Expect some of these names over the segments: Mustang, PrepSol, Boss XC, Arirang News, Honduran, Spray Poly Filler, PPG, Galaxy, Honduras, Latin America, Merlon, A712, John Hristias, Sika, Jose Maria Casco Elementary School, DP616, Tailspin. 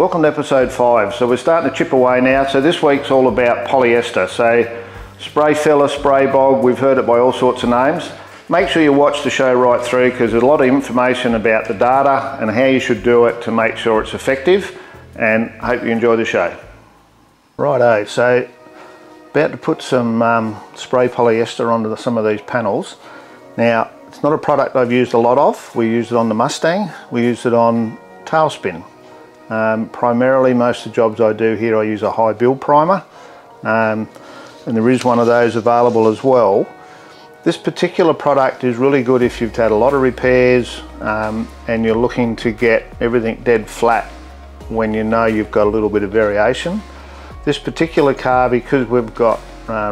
Welcome to episode 5. So we're starting to chip away now. So this week's all about polyester. So spray filler, spray bog, we've heard it by all sorts of names. Make sure you watch the show right through because there's a lot of information about the data and how you should do it to make sure it's effective, and hope you enjoy the show. Righto, so about to put some spray polyester onto some of these panels. Now, it's not a product I've used a lot of. We used it on the Mustang, we used it on Tailspin. Primarily most of the jobs I do here I use a high build primer, and there is one of those available as well. This particular product is really good if you've had a lot of repairs and you're looking to get everything dead flat when you know you've got a little bit of variation. This particular car, because we've got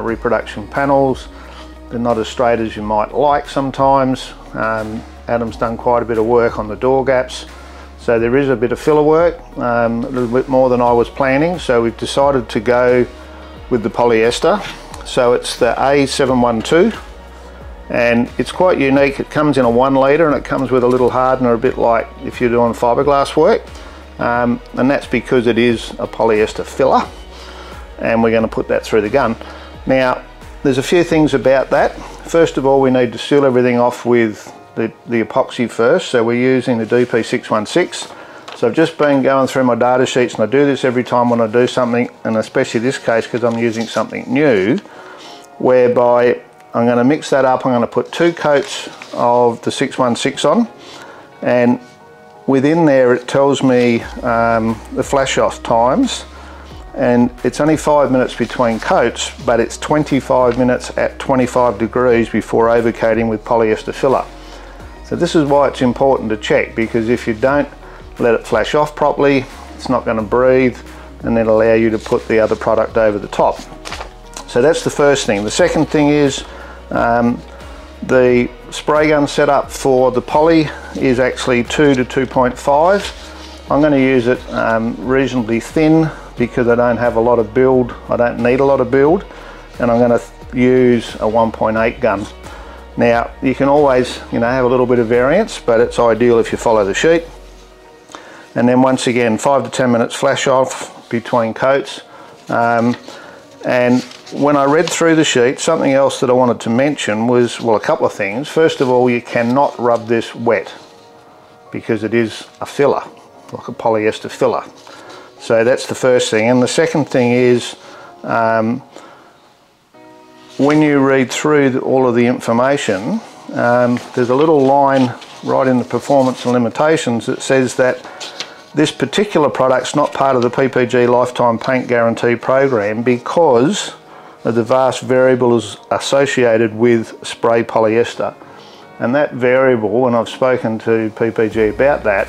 reproduction panels, they're not as straight as you might like sometimes. Adam's done quite a bit of work on the door gaps, so there is a bit of filler work, a little bit more than I was planning, so we've decided to go with the polyester. So it's the A712. And it's quite unique. It comes in a 1 litre and it comes with a little hardener, a bit like if you're doing fiberglass work, and that's because it is a polyester filler, and we're going to put that through the gun. Now there's a few things about that. First of all, we need to seal everything off with the epoxy first, so we're using the DP616. So I've just been going through my data sheets, and I do this every time when I do something, and especially this case because I'm using something new, whereby I'm going to mix that up. I'm going to put 2 coats of the 616 on, and within there it tells me the flash off times, and it's only 5 minutes between coats, but it's 25 minutes at 25 degrees before overcoating with polyester filler. So this is why it's important to check, because if you don't let it flash off properly, it's not going to breathe and it'll allow you to put the other product over the top. So that's the first thing. The second thing is, the spray gun setup for the poly is actually 2 to 2.5. I'm going to use it reasonably thin because I don't have a lot of build. I don't need a lot of build, and I'm going to use a 1.8 gun. Now you can always, you know, have a little bit of variance, but it's ideal if you follow the sheet. And then once again, 5 to 10 minutes flash off between coats. And when I read through the sheet, something else that I wanted to mention was, well, a couple of things. First of all, you cannot rub this wet because it is a filler, like a polyester filler. So that's the first thing. And the second thing is, when you read through all of the information, there's a little line right in the performance and limitations that says that this particular product's not part of the PPG Lifetime Paint Guarantee program because of the vast variables associated with spray polyester. And that variable, and I've spoken to PPG about that,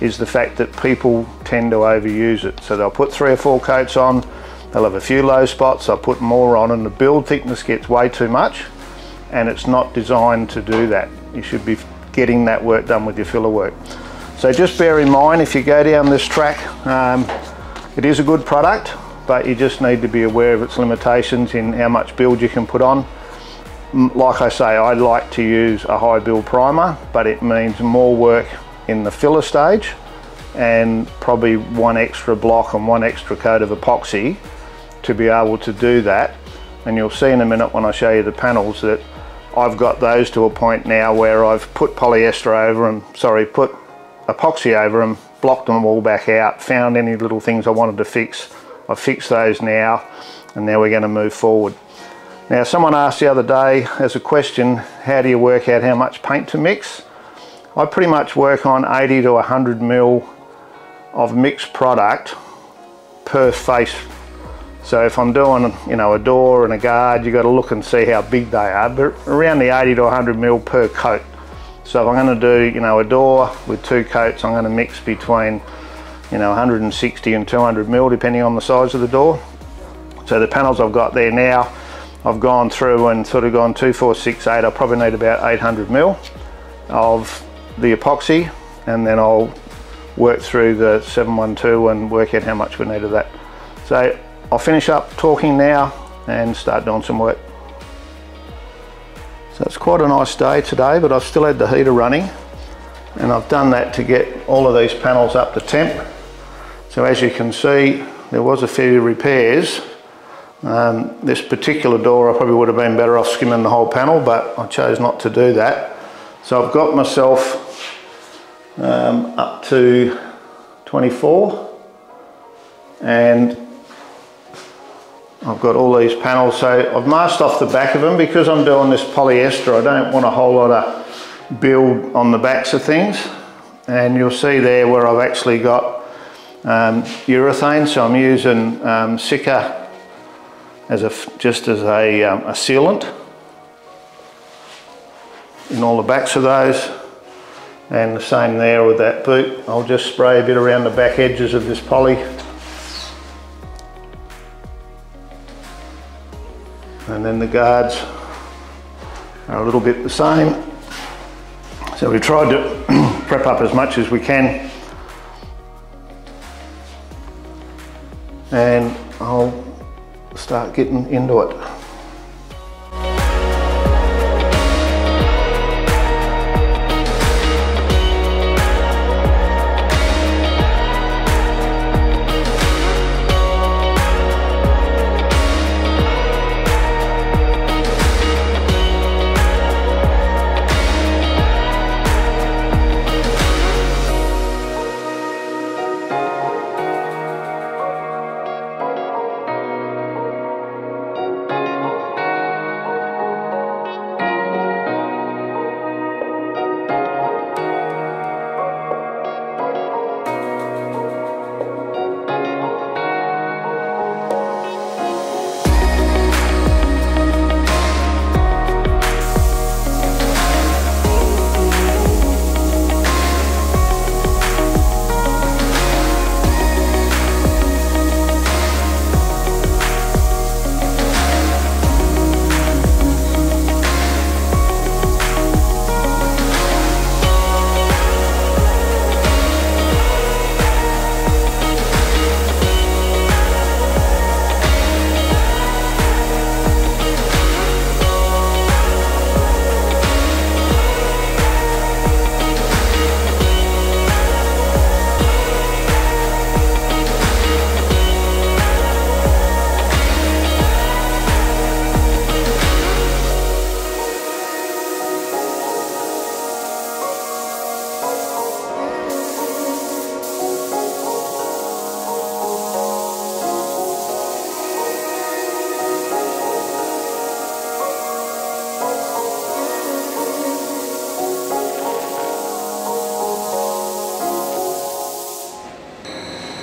is the fact that people tend to overuse it. So they'll put 3 or 4 coats on, they'll have a few low spots, they'll put more on, and the build thickness gets way too much, and it's not designed to do that. You should be getting that work done with your filler work. So just bear in mind, if you go down this track, it is a good product, but you just need to be aware of its limitations in how much build you can put on. Like I say, I like to use a high build primer, but it means more work in the filler stage, and probably 1 extra block and 1 extra coat of epoxy to be able to do that. And you'll see in a minute when I show you the panels that I've got those to a point now where I've put polyester over them, sorry, put epoxy over them, blocked them all back out, found any little things I wanted to fix. I've fixed those now, and now we're going to move forward. Now, someone asked the other day as a question, how do you work out how much paint to mix? I pretty much work on 80 to 100 mil of mixed product per face. So if I'm doing, you know, a door and a guard, you got to look and see how big they are, but around the 80 to 100 mil per coat. So if I'm going to do, you know, a door with 2 coats, I'm going to mix between, you know, 160 and 200 mil, depending on the size of the door. So the panels I've got there now, I've gone through and sort of gone 2, 4, 6, 8. I probably need about 800 mil of the epoxy, and then I'll work through the 712 and work out how much we need of that. So I'll finish up talking now and start doing some work. So it's quite a nice day today, but I've still had the heater running, and I've done that to get all of these panels up to temp. So as you can see, there was a few repairs. This particular door, I probably would have been better off skimming the whole panel, but I chose not to do that. So I've got myself up to 24, and I've got all these panels. So I've masked off the back of them because I'm doing this polyester. I don't want a whole lot of build on the backs of things. And you'll see there where I've actually got urethane. So I'm using Sika just as a sealant in all the backs of those, and the same there with that boot. I'll just spray a bit around the back edges of this poly, and then the guards are a little bit the same. So we tried to prep up as much as we can, and I'll start getting into it.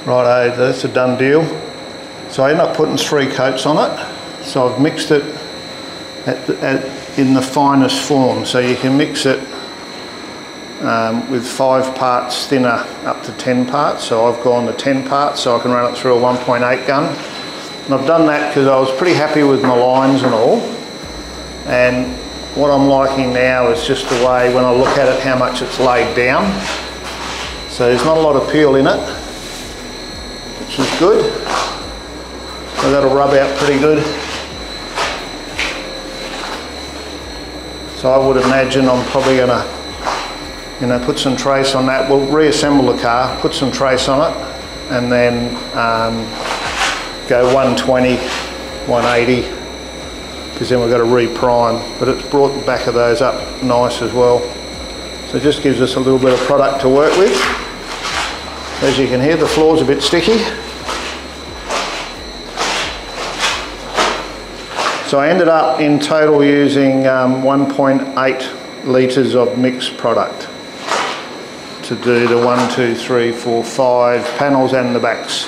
Righto, that's a done deal. So I end up putting three coats on it. So I've mixed it in the finest form. So you can mix it with 5 parts thinner up to 10 parts. So I've gone to 10 parts so I can run it through a 1.8 gun. And I've done that because I was pretty happy with my lines and all. And what I'm liking now is just the way when I look at it how much it's laid down. So there's not a lot of peel in it, which is good. So that'll rub out pretty good. So I would imagine I'm probably gonna, put some trace on that. We'll reassemble the car, put some trace on it, and then go 120, 180, because then we've got to reprime. But it's brought the back of those up nice as well. So it just gives us a little bit of product to work with. As you can hear, the floor's a bit sticky. So I ended up in total using 1.8 litres of mixed product to do the 1, 2, 3, 4, 5 panels and the backs.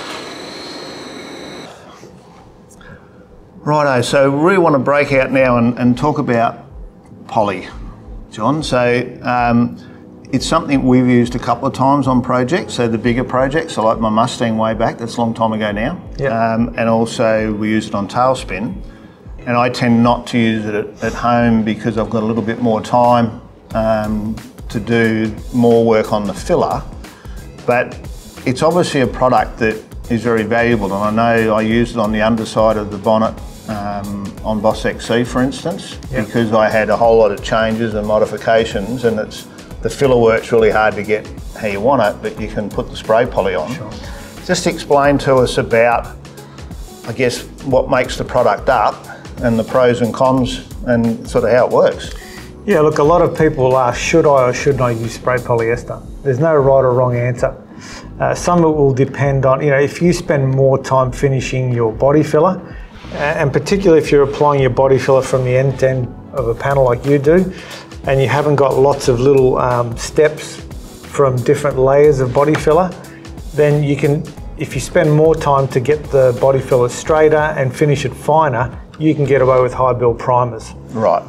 Righto, so we really want to break out now and talk about poly, John. So it's something we've used a couple of times on projects, so the bigger projects, so like my Mustang way back, that's a long time ago now. Yep. And also we use it on Tailspin. And I tend not to use it at home because I've got a little bit more time to do more work on the filler. But it's obviously a product that is very valuable, and I know I used it on the underside of the bonnet on Boss XC, for instance, yep, because I had a whole lot of changes and modifications, and it's the filler works really hard to get how you want it, but you can put the spray poly on. Sure. Just explain to us about, I guess, what makes the product up and the pros and cons and sort of how it works. Yeah, look, a lot of people ask, should I or shouldn't I use spray polyester? There's no right or wrong answer. Some of it will depend on, you know, if you spend more time finishing your body filler, and particularly if you're applying your body filler from the end to end of a panel like you do, and you haven't got lots of little steps from different layers of body filler, then you can, if you spend more time to get the body filler straighter and finish it finer, you can get away with high build primers. Right.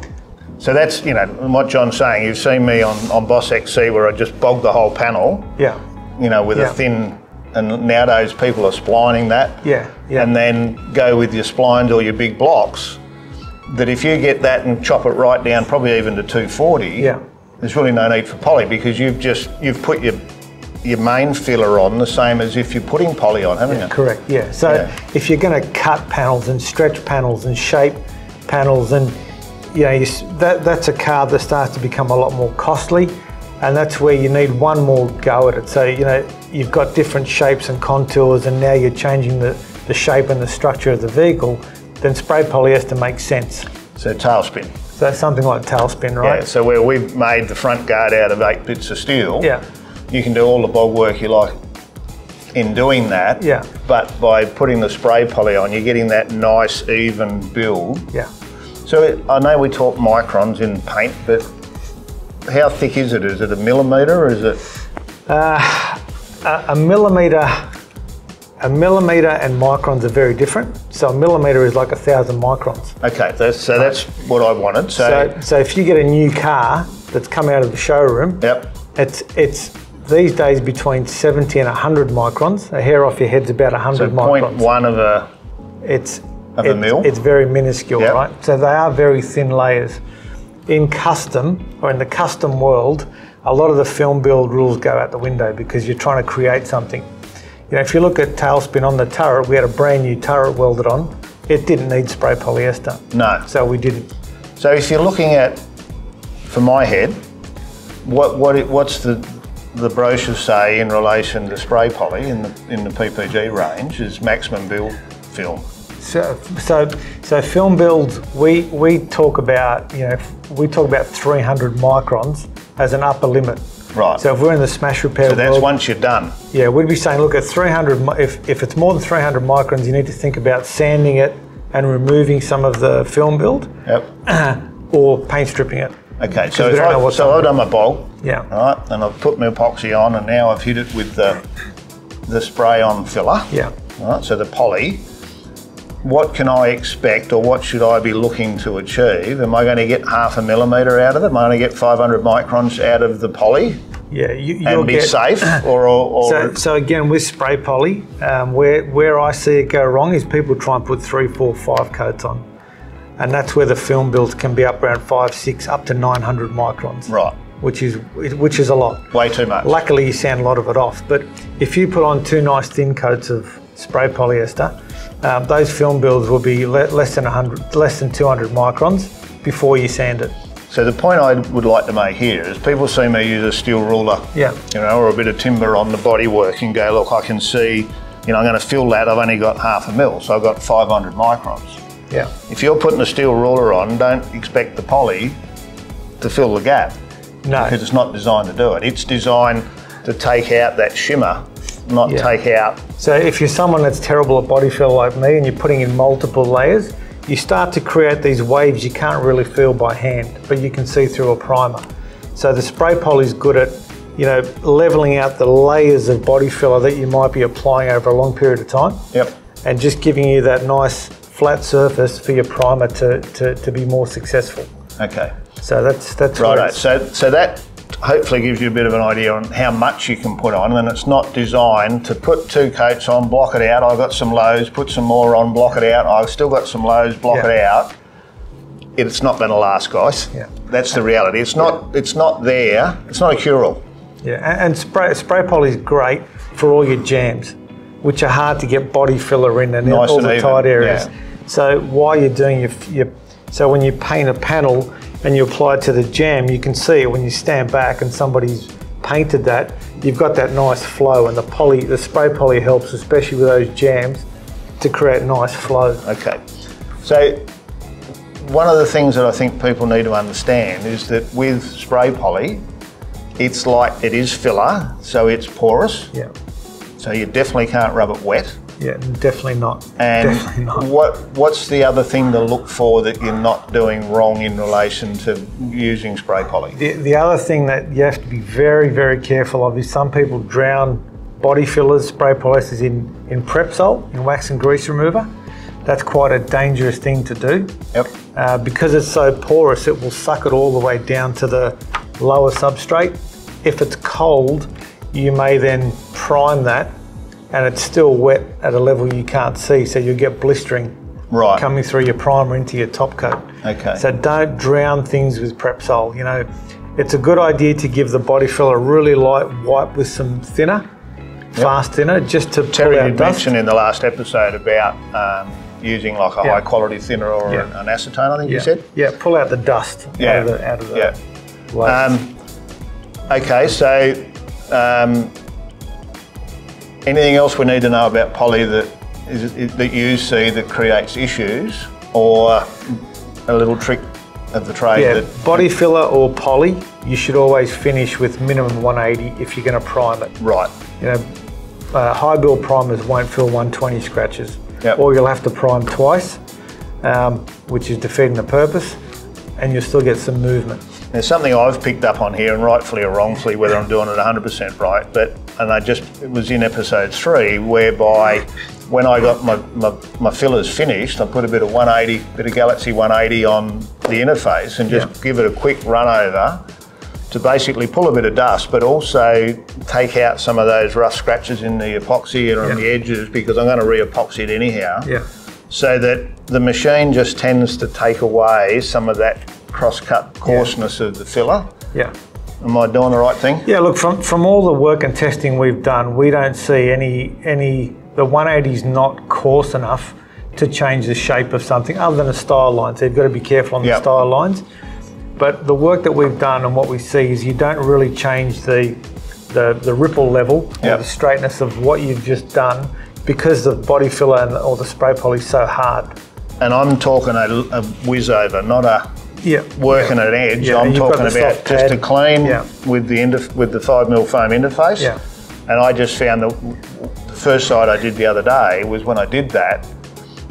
So that's, you know, what John's saying. You've seen me on Boss XC where I just bogged the whole panel. Yeah. You know, with a thin, and nowadays people are splining that. Yeah, yeah. And then go with your splines or your big blocks. That if you get that and chop it right down, probably even to 240. Yeah. There's really no need for poly because you've put your main filler on the same as if you're putting poly on, haven't you? Correct. Yeah. So if you're going to cut panels and stretch panels and shape panels and that's a card that starts to become a lot more costly, and that's where you need one more go at it. So, you know, you've got different shapes and contours, and now you're changing the shape and the structure of the vehicle, then spray polyester makes sense. So Tailspin. So that's something like Tailspin, right? Yeah, so where we've made the front guard out of 8 bits of steel, you can do all the bog work you like in doing that, but by putting the spray poly on, you're getting that nice, even build. Yeah. So I know we talk microns in paint, but how thick is it? Is it a millimetre or is it? A millimetre and microns are very different. So a millimetre is like 1,000 microns. Okay, so that's what I wanted. So if you get a new car that's come out of the showroom, it's these days between 70 and 100 microns. A hair off your head's about 100 microns. So 0.1 of a mil? It's very minuscule, right? So they are very thin layers. In custom, or in the custom world, a lot of the film build rules go out the window because you're trying to create something. You know, if you look at Tailspin on the turret, we had a brand new turret welded on. It didn't need spray polyester. No. So we didn't. So if you're looking at, for my head, what's the brochures say in relation to spray poly in the PPG range is maximum build film. So film builds, we talk about, you know, we talk about 300 microns as an upper limit. Right. So if we're in the smash repair, so that's world, once you're done. Yeah, we'd be saying, look, at 300, if it's more than 300 microns, you need to think about sanding it and removing some of the film build. Yep. Or paint stripping it. Okay. So if I've done my bulk. Yeah. Right. And I've put my epoxy on, and now I've hit it with the spray on filler. Yeah. Right. So the poly. What can I expect, or what should I be looking to achieve? Am I going to get 0.5 millimetre out of it? Am I going to get 500 microns out of the poly? Yeah, you'll be safe, or so again with spray poly, where I see it go wrong is people try and put 3, 4, 5 coats on, and that's where the film builds can be up around 5, 6, up to 900 microns. Right. Which is a lot. Way too much. Luckily, you sand a lot of it off, but if you put on 2 nice thin coats of spray polyester, those film builds will be less than 200 microns before you sand it. So the point I would like to make here is people see me use a steel ruler, you know, or a bit of timber on the bodywork and go, look, I can see, you know, I'm going to fill that. I've only got 0.5 mil, so I've got 500 microns. Yeah. If you're putting a steel ruler on, don't expect the poly to fill the gap. No. Because it's not designed to do it. It's designed to take out that shimmer, not take out. So if you're someone that's terrible at body filler like me and you're putting in multiple layers, you start to create these waves you can't really feel by hand, but you can see through a primer. So the spray poly is good at, you know, leveling out the layers of body filler that you might be applying over a long period of time. Yep. And just giving you that nice flat surface for your primer to be more successful. Okay. So that's right. So that hopefully gives you a bit of an idea on how much you can put on, and it's not designed to put 2 coats on, block it out, I've got some lows, put some more on, block it out, I've still got some lows, block it out. It's not going to last, guys. Yeah. That's the reality. It's not there. It's not a cure-all. Yeah, and spray poly is great for all your jams, which are hard to get body filler in and nice all and the even tight areas. Yeah. So while you're doing so when you paint a panel and you apply it to the jam, you can see it when you stand back and somebody's painted that, you've got that nice flow, and the poly, the spray poly helps, especially with those jams, to create nice flow. Okay, so one of the things that I think people need to understand is that with spray poly, it's like, it is filler, so it's porous. Yeah. So you definitely can't rub it wet. Yeah, definitely not. And definitely not. What's the other thing to look for that you're not doing wrong in relation to using spray poly? The other thing that you have to be very, very careful of is some people drown body fillers, spray polysters in PrepSol, in wax and grease remover. That's quite a dangerous thing to do. Yep. Because it's so porous, it will suck it all the way down to the lower substrate. If it's cold, you may then prime that and it's still wet at a level you can't see, so you'll get blistering coming through your primer into your top coat. Okay. So don't drown things with PrepSol. You know, it's a good idea to give the body filler a really light wipe with some thinner, fast thinner, just to pull out dust. Terry mentioned in the last episode about using like a high quality thinner or an acetone, I think you said? Yeah, pull out the dust out of the okay, so anything else we need to know about poly that that you see that creates issues, or a little trick of the trade? Yeah, that body filler or poly, you should always finish with minimum 180 if you're going to prime it. Right. You know, high build primers won't fill 120 scratches, or you'll have to prime twice, which is defeating the purpose, and you'll still get some movement. There's something I've picked up on here, and rightfully or wrongfully, whether I'm doing it 100% right, but, and it was in episode 3, whereby when I got my fillers finished, I put a bit of 180, bit of Galaxy 180 on the interface and just give it a quick run over to basically pull a bit of dust, but also take out some of those rough scratches in the epoxy and on the edges, because I'm going to re-epoxy it anyhow. Yeah. So that the machine just tends to take away some of that cross-cut coarseness of the filler. Yeah. Am I doing the right thing? Yeah, look, from all the work and testing we've done, we don't see any, the 180's not coarse enough to change the shape of something other than a style line. So you've got to be careful on the style lines. But the work that we've done and what we see is you don't really change the ripple level or the straightness of what you've just done, because the body filler or the spray poly is so hard. And I'm talking a whiz over, not a working at an edge. I'm talking about just a clean with the 5mm foam interface. Yeah. And I just found the first side I did the other day was when I did that,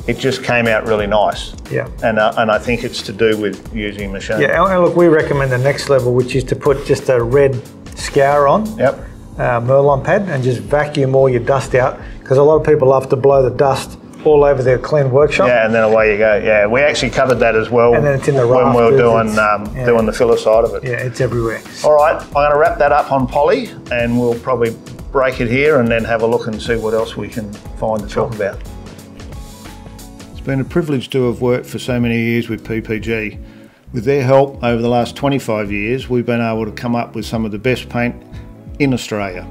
it just came out really nice. Yeah. And I think it's to do with using machine. Yeah, and look, we recommend the next level, which is to put just a red scour on. Yep. Merlon pad, and just vacuum all your dust out, because a lot of people love to blow the dust all over their clean workshop. Yeah, and then away you go. Yeah, we actually covered that as well, and then it's in the rafters, when we were doing doing the filler side of it. Yeah, it's everywhere. All right, I'm going to wrap that up on poly, and we'll probably break it here and then have a look and see what else we can find to talk about. It's been a privilege to have worked for so many years with PPG. With their help over the last 25 years, we've been able to come up with some of the best paint in Australia,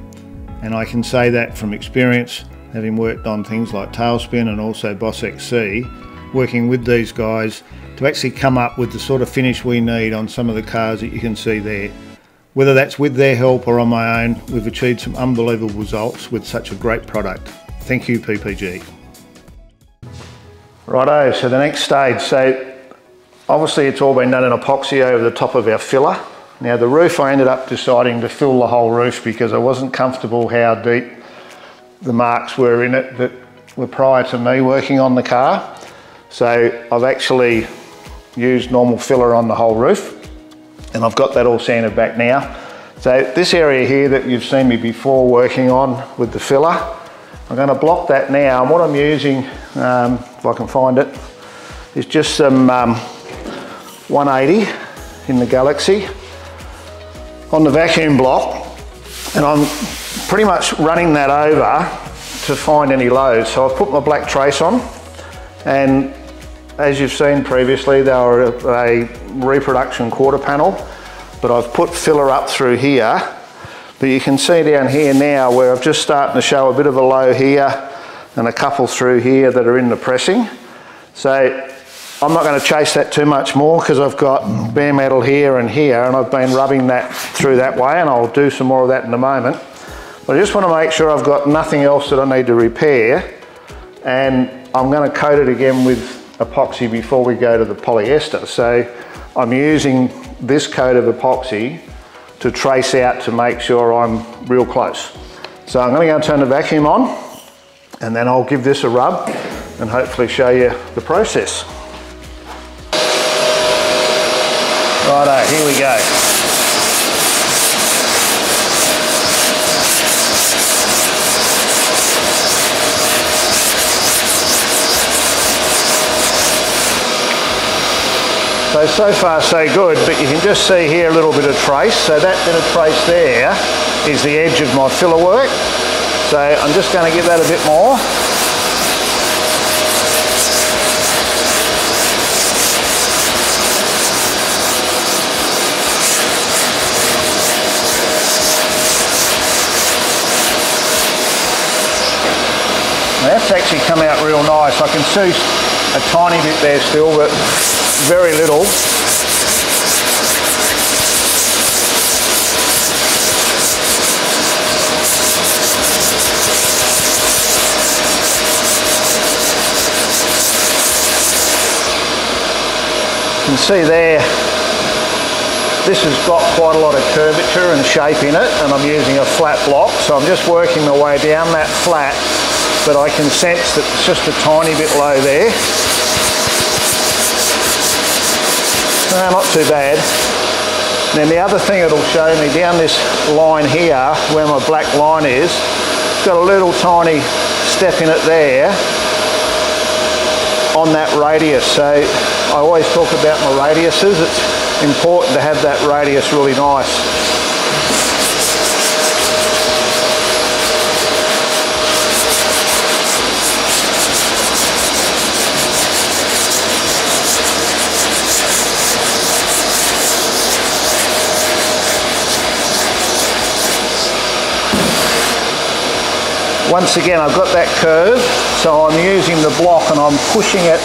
and I can say that from experience, having worked on things like Tailspin and also Boss XC, working with these guys to actually come up with the sort of finish we need on some of the cars that you can see there. Whether that's with their help or on my own, we've achieved some unbelievable results with such a great product. Thank you, PPG. Righto, so the next stage. So obviously it's all been done in epoxy over the top of our filler. Now the roof, I ended up deciding to fill the whole roof because I wasn't comfortable how deep the marks were in it that were prior to me working on the car. So I've actually used normal filler on the whole roof, and I've got that all sanded back now. So this area here that you've seen me before working on with the filler, I'm going to block that now, and what I'm using, if I can find it, is just some 180 in the Galaxy on the vacuum block, and I'm pretty much running that over to find any loads. So I've put my black trace on, and as you've seen previously, they were a reproduction quarter panel, but I've put filler up through here. But you can see down here now where I've just starting to show a bit of a low here and a couple through here that are in the pressing. So I'm not going to chase that too much more because I've got bare metal here and here, and I've been rubbing that through that way, and I'll do some more of that in a moment. But I just want to make sure I've got nothing else that I need to repair, and I'm going to coat it again with epoxy before we go to the polyester. So I'm using this coat of epoxy to trace out to make sure I'm real close. So I'm going to go and turn the vacuum on, and then I'll give this a rub and hopefully show you the process. Righto, here we go. So far so good, but you can just see here a little bit of trace. So that bit of trace there is the edge of my filler work. So I'm just going to give that a bit more. Now that's actually come out real nice. I can see a tiny bit there still, but very little. You can see there, this has got quite a lot of curvature and shape in it, and I'm using a flat block, so I'm just working my way down that flat, but I can sense that it's just a tiny bit low there. No, not too bad. Then the other thing it'll show me down this line here, where my black line is, it's got a little tiny step in it there on that radius. So I always talk about my radiuses. It's important to have that radius really nice. Once again, I've got that curve, so I'm using the block and I'm pushing it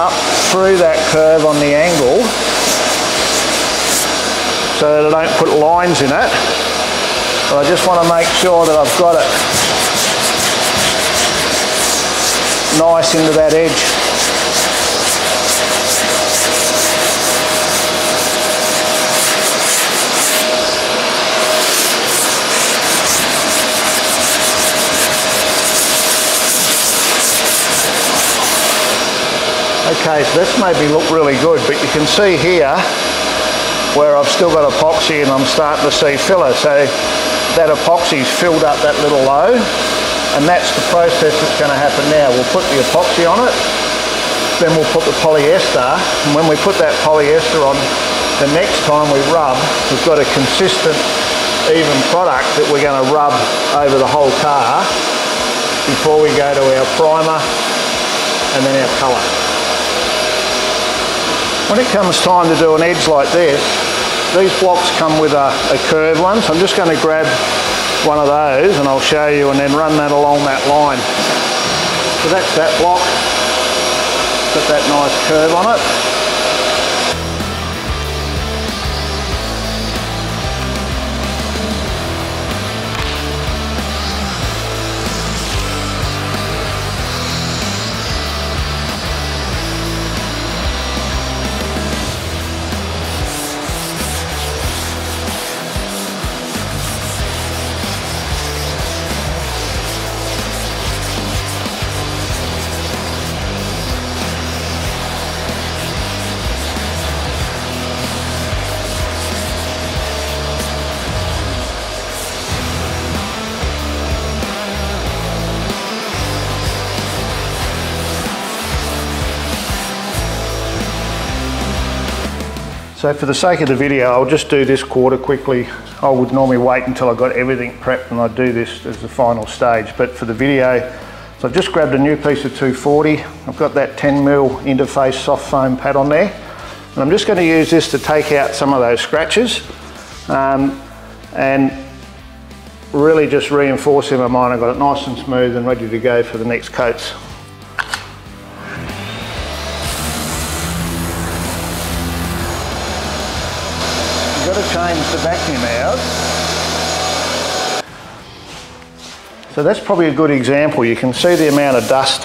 up through that curve on the angle so that I don't put lines in it, but I just want to make sure that I've got it nice into that edge. Okay, so that's made me look really good, but you can see here where I've still got epoxy and I'm starting to see filler, so that epoxy's filled up that little low, and that's the process that's going to happen now. We'll put the epoxy on it, then we'll put the polyester, and when we put that polyester on, the next time we rub, we've got a consistent, even product that we're going to rub over the whole car before we go to our primer and then our colour. When it comes time to do an edge like this, these blocks come with a curved one, so I'm just going to grab one of those and I'll show you, and then run that along that line. So that's that block, got that nice curve on it. So for the sake of the video, I'll just do this quarter quickly. I would normally wait until I got everything prepped and I'd do this as the final stage, but for the video, so I've just grabbed a new piece of 240. I've got that 10mm interface soft foam pad on there, and I'm just going to use this to take out some of those scratches and really just reinforce in my mind I've got it nice and smooth and ready to go for the next coats. got to change the vacuum out. So that's probably a good example. You can see the amount of dust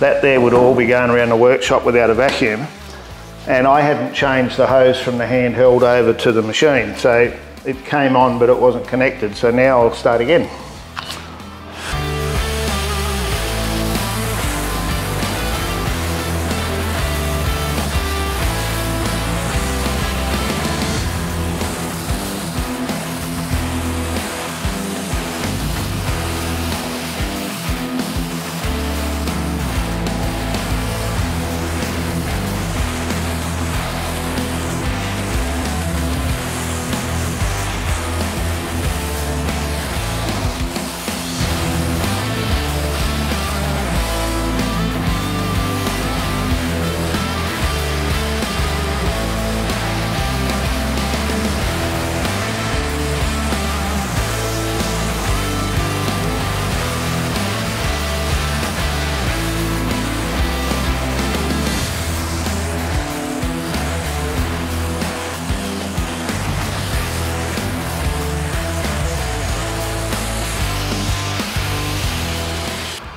that there would all be going around the workshop without a vacuum. And I hadn't changed the hose from the handheld over to the machine. So it came on, but it wasn't connected. So now I'll start again.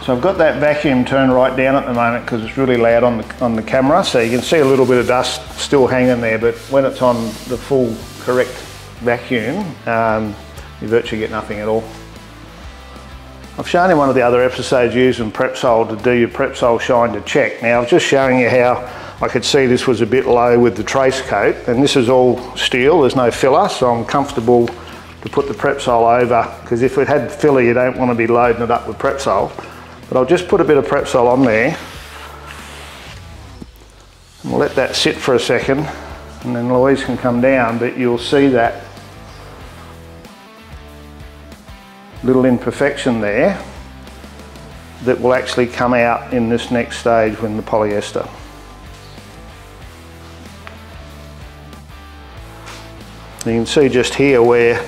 So I've got that vacuum turned right down at the moment because it's really loud on the camera, so you can see a little bit of dust still hanging there, but when it's on the full correct vacuum, you virtually get nothing at all. I've shown in one of the other episodes using PrepSol to do your PrepSol shine to check. Now I was just showing you how I could see this was a bit low with the trace coat, and this is all steel, there's no filler, so I'm comfortable to put the PrepSol over, because if it had filler you don't want to be loading it up with PrepSol. But I'll just put a bit of PrepSol on there and let that sit for a second, and then Louise can come down, but you'll see that little imperfection there that will actually come out in this next stage when the polyester. You can see just here where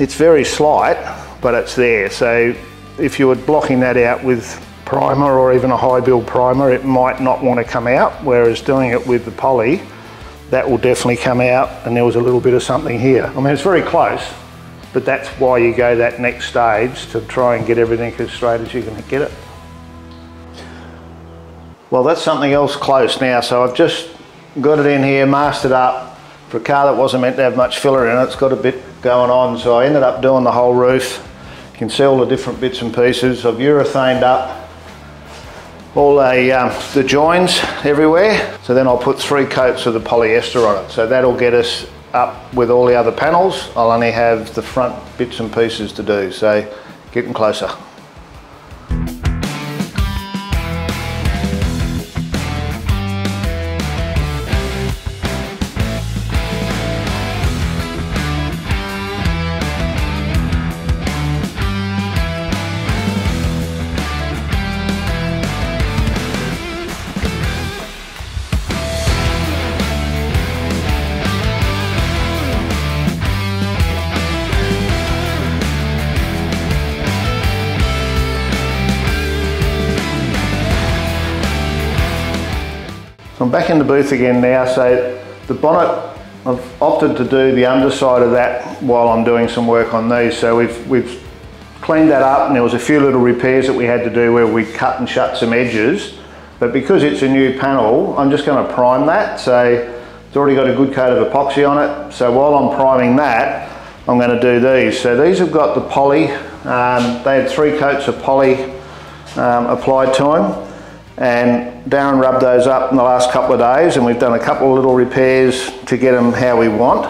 it's very slight, but it's there. So if you were blocking that out with primer or even a high build primer, it might not want to come out, whereas doing it with the poly, that will definitely come out, and there was a little bit of something here. I mean, it's very close, but that's why you go that next stage, to try and get everything as straight as you can get it. Well, that's something else close now, so I've just got it in here, masked it up. For a car that wasn't meant to have much filler in it, it's got a bit going on, so I ended up doing the whole roof. You can see all the different bits and pieces. I've urethaned up all the joins everywhere. So then I'll put 3 coats of the polyester on it. So that'll get us up with all the other panels. I'll only have the front bits and pieces to do, so getting closer. I'm back in the booth again now, so the bonnet, I've opted to do the underside of that while I'm doing some work on these. So we've cleaned that up, and there was a few little repairs that we had to do where we cut and shut some edges. But because it's a new panel, I'm just going to prime that. So it's already got a good coat of epoxy on it. So while I'm priming that, I'm going to do these. So these have got the poly, they had 3 coats of poly applied to them. And Darren rubbed those up in the last couple of days, and we've done a couple of little repairs to get them how we want.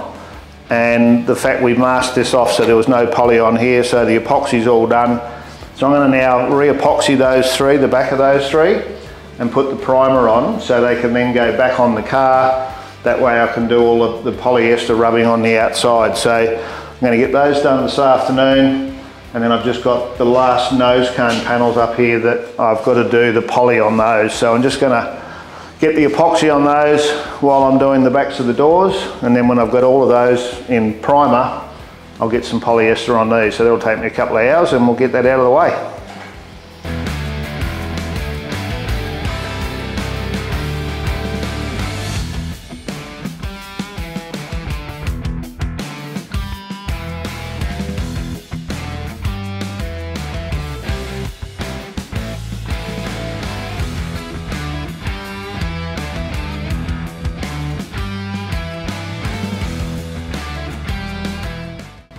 And the fact we masked this off so there was no poly on here, so the epoxy's all done. So I'm going to now re-epoxy those 3, the back of those 3, and put the primer on so they can then go back on the car. That way I can do all of the polyester rubbing on the outside. So I'm going to get those done this afternoon. And then I've just got the last nose cone panels up here that I've got to do the poly on those. So I'm just going to get the epoxy on those while I'm doing the backs of the doors. And then when I've got all of those in primer, I'll get some polyester on these. So that'll take me a couple of hours, and we'll get that out of the way.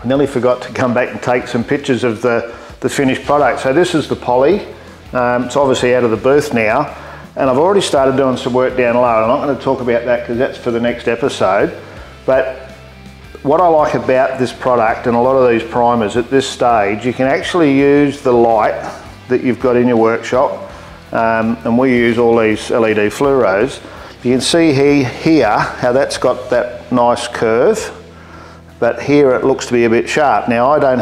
Nearly forgot to come back and take some pictures of the finished product. So this is the poly. It's obviously out of the booth now, and I've already started doing some work down low. I'm not going to talk about that because that's for the next episode. But what I like about this product and a lot of these primers at this stage, you can actually use the light that you've got in your workshop, and we use all these LED fluoros. You can see here how that's got that nice curve, but here it looks to be a bit sharp. Now I don't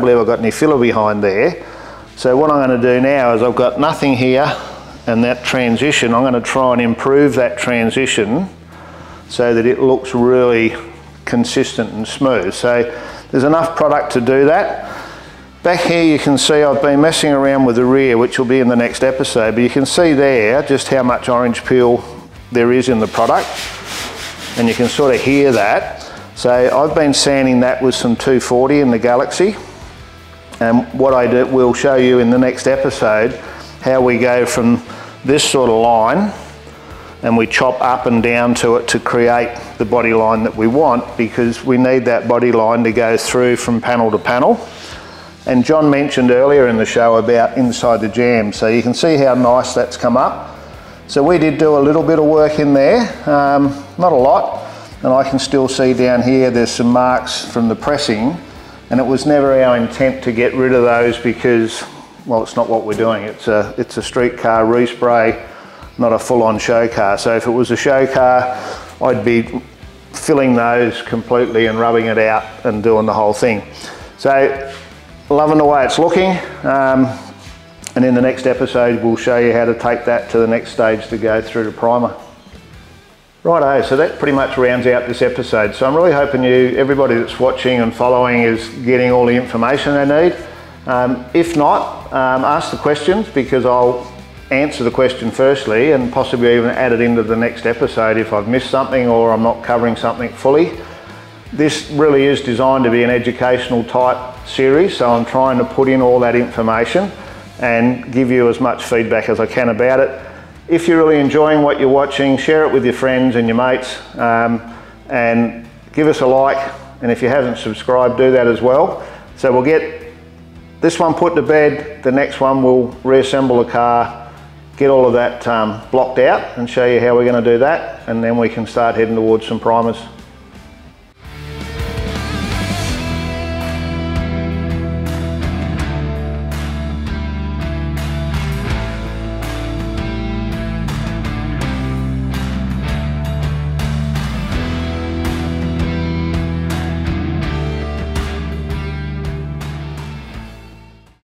believe I've got any filler behind there. So what I'm going to do now is I've got nothing here and that transition, I'm going to try and improve that transition so that it looks really consistent and smooth. So there's enough product to do that. Back here you can see I've been messing around with the rear, which will be in the next episode, but you can see there just how much orange peel there is in the product, and you can sort of hear that. So I've been sanding that with some 240 in the Galaxy, and what I do, will show you in the next episode how we go from this sort of line and we chop up and down to it to create the body line that we want, because we need that body line to go through from panel to panel. And John mentioned earlier in the show about inside the jam, so you can see how nice that's come up. So we did do a little bit of work in there, not a lot, and I can still see down here there's some marks from the pressing, and it was never our intent to get rid of those because, well, it's not what we're doing. It's a street car respray, not a full-on show car. So if it was a show car, I'd be filling those completely and rubbing it out and doing the whole thing. So loving the way it's looking, and in the next episode we'll show you how to take that to the next stage to go through to primer. Righto, so that pretty much rounds out this episode. So I'm really hoping everybody that's watching and following is getting all the information they need. If not, ask the questions, because I'll answer the question firstly and possibly even add it into the next episode if I've missed something or I'm not covering something fully. This really is designed to be an educational type series, so I'm trying to put in all that information and give you as much feedback as I can about it. If you're really enjoying what you're watching, share it with your friends and your mates, and give us a like, and if you haven't subscribed, do that as well. So we'll get this one put to bed, the next one we'll reassemble the car, get all of that blocked out and show you how we're going to do that, and then we can start heading towards some primers.